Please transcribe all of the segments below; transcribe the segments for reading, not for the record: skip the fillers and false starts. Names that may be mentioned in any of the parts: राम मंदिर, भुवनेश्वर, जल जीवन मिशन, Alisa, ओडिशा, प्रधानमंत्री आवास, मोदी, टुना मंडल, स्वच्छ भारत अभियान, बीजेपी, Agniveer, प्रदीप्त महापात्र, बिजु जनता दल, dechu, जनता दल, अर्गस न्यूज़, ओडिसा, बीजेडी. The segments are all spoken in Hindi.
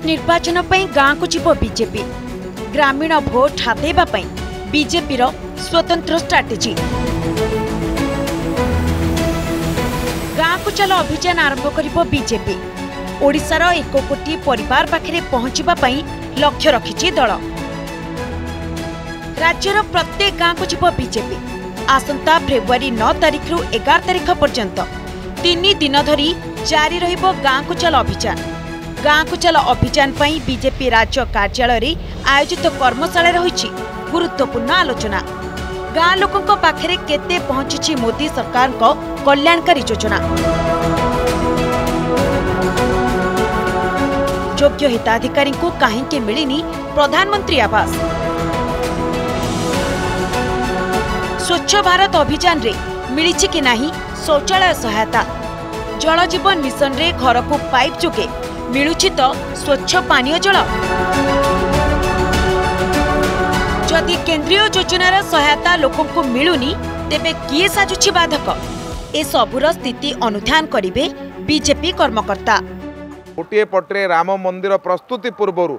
ପଞ୍ଚାୟତ ନିର୍ବାଚନ ପାଇଁ ଗାଁକୁ ଯିବ ବିଜେପି। ଗ୍ରାମୀଣ ଭୋଟ ହାତେଇବା ପାଇଁ ବିଜେପିର ସ୍ୱତନ୍ତ୍ର ଷ୍ଟ୍ରାଟେଜି। ଗାଁକୁ ଚାଲ ଅଭିଯାନ ଆରମ୍ଭ କରିବ ବିଜେପି। ଓଡ଼ିଶାର 1 କୋଟି ପରିବାର ପାଖରେ ପହଞ୍ଚିବା ପାଇଁ ଲକ୍ଷ୍ୟ ରଖିଛି ଦଳ। ରାଜ୍ୟର ପ୍ରତ୍ୟେକ ଗାଁକୁ ଯିବ ବିଜେପି। ଆସନ୍ତା ଫେବୃଆରୀ 9 ତାରିଖରୁ 11 ତାରିଖ ପର୍ଯ୍ୟନ୍ତ 3 दिन धरी जारी रहिब गाँकु चल अभियान। गाँकु चल अभियान पई बीजेपी राज्य कार्यालय आयोजित कर्मशाला रही गुरुत्वपूर्ण आलोचना। गाँ लोकों पाखे केते पहुंची मोदी सरकार कल्याणकारी योजना। योग्य हिताधिकारी को काहे मिलनी प्रधानमंत्री आवास। स्वच्छ भारत अभियान रे मिली कि नाही शौचालय सहायता। जल जीवन मिशन रे घर को पाइप जोगे मिलुछि तो स्वच्छ पानीय जल। जदि केंद्रीय योजनार सहायता लोकों को मिलुनी तेबे किए साजुछि बाधक। ए सबुर स्थिति अनुधान करिवे बीजेपी कर्मकर्ता। गोटे पटे राम मंदिर प्रस्तुति पूर्वर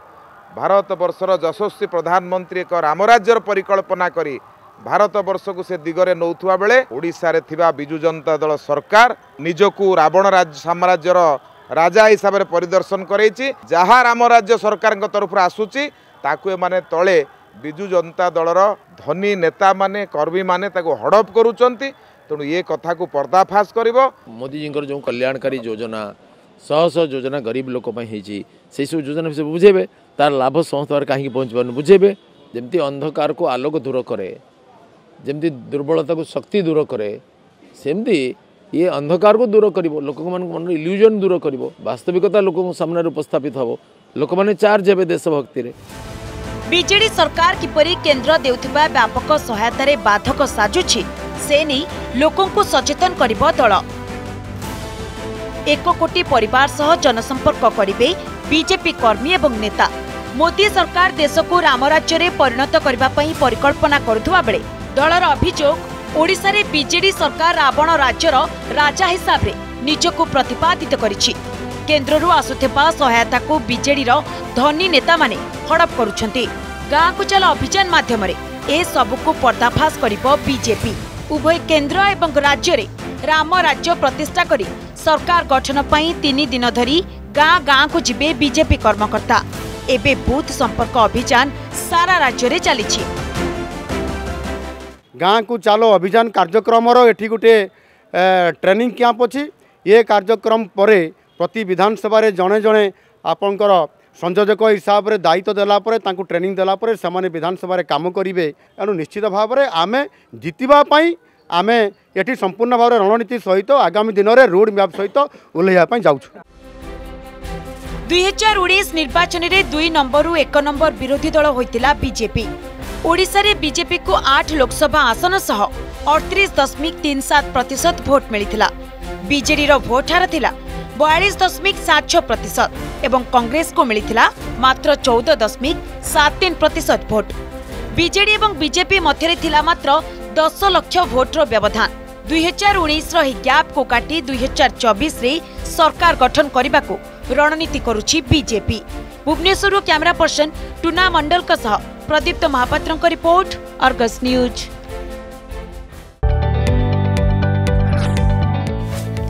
भारत वर्षर यशस्वी प्रधानमंत्री एक रामराज्यर परिकल्पना करी भारत वर्ष को से दिगरे नौथुआ बेले ओडिसा रे थिबा बिजु जनता दल सरकार निजकू रावण राज्य साम्राज्यर राजा हिसाब से परिदर्शन करैछि। जहाँ राम राज्य सरकार तरफ आसूची ताकू माने तले बिजु जनता दलर धनी नेता माने कर्मी माने ताकू हड़प करूचंती। तेणु ये कथा को पर्दाफाश करिवो। मोदी जी जो कल्याणकारी योजना सौ योजना गरीब लोक होती से सब योजना विषय बुझेबे तार लाभ समस्त कहीं पहुँच पार बुझेबे। जमी अंधकार को आलोक दूर करे, जमती दुर्बलता को शक्ति दूर करे, सेमती ये अंधकार को दूर कर लोक मन इल्यूजन दूर कर वास्तविकता लोक सामने उपस्थित हम लोक मैंने चार्ज हे देशभक्ति रे। बीजेडी सरकार किपरी केंद्र देउथिबा व्यापक सहायता रे बाधक साजुछि से नहीं लोकों को सचेतन करिब दल। 1 कोटी परिवार सह जनसंपर्क करिवे बीजेपी कर्मी एवं नेता। मोदी सरकार देश को राम राज्य रे परिणत करबा पई परिकल्पना करथुवा बेले दलर अभियोग ओडिशा रे बीजेडी सरकार रावण राज्यर राजा हिसाब रे निजको प्रतिपादित करिछि। केंद्ररू आसुथेबा सहायता को बीजेडी रो धनी नेता माने हड़प करूछंती। गाँकु चल अभियान माध्यम रे ए सबको पर्दाफाश करिबो बीजेपी। उभय केंद्र एवं राज्य रे राम राज्य प्रतिष्ठा करी सरकार गठन पई 3 दिन धरी गाँ गाँ को जिबे बीजेपी कर्मकर्ता। एबे बूथ संपर्क अभियान सारा राज्य रे चलिछि। गाँ को चालो अभियान कार्यक्रम एटी गोटे ट्रेनिंग क्यांप अच्छी। ये कार्यक्रम पर प्रति विधानसभा रे जड़े जड़े आपणकर संयोजक हिसाब से दायित्व देलापर तांकु ट्रेनिंग देलापर से विधानसभा रे काम करेंगे। एणु निश्चित भाव में आम जितवाई आम ये संपूर्ण भाव रणनीति सहित आगामी दिन में रोड मैप सहित ओह्लैवाई जाऊँ। 2019 निर्वाचन में 2 नंबर 1 नंबर विरोधी दल होता बीजेपी। ओडिशा रे बीजेपी को 8 लोकसभा आसन सह 38.37% भोट मिलिथिला। बीजेडी रो भोट हार थिला 42.76% एवं कांग्रेस को मिलिथिला मात्र 14.73% भोट। बीजेडी एवं बीजेपी मध्य थिला मात्र 10 लाख भोट रो व्यवधान। 2019 रो गैप को काटी 2024 रे सरकार गठन करबा को रणनीति करूछि बीजेपी। भुवनेश्वर camera person टुना मंडल का सह प्रदीप्त महापात्र की रिपोर्ट, अर्गस न्यूज़।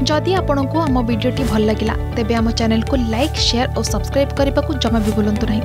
जदि आपण को आम वीडियो भल लगा तेब आम चैनल को लाइक, शेयर और सब्सक्राइब करने को जमा भी भूलु नहीं।